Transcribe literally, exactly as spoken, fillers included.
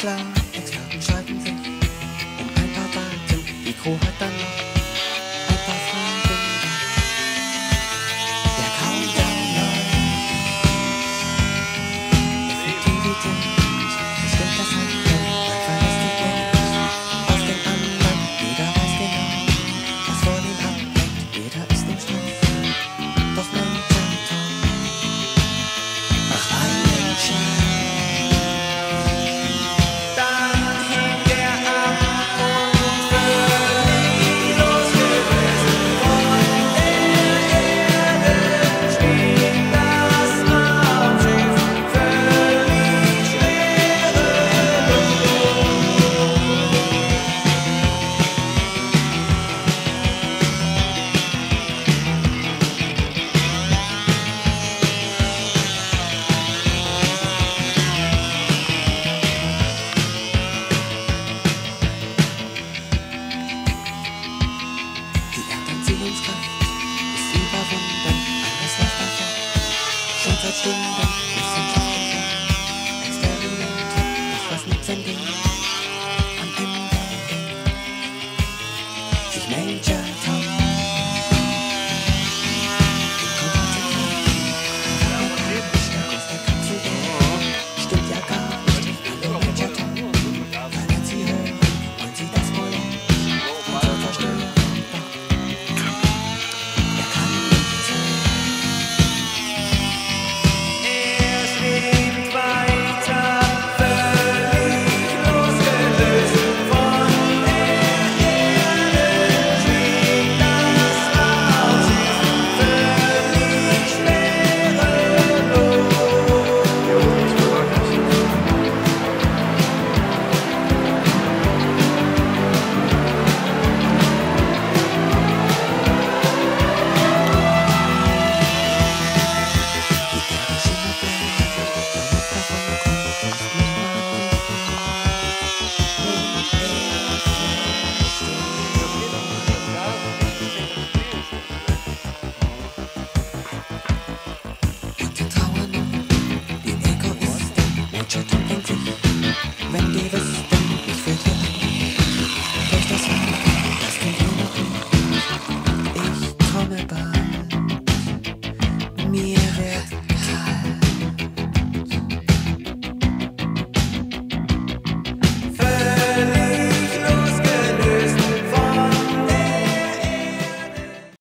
Klar, Experten schreiben sich um ein paar Seiten, Mikro hat dann noch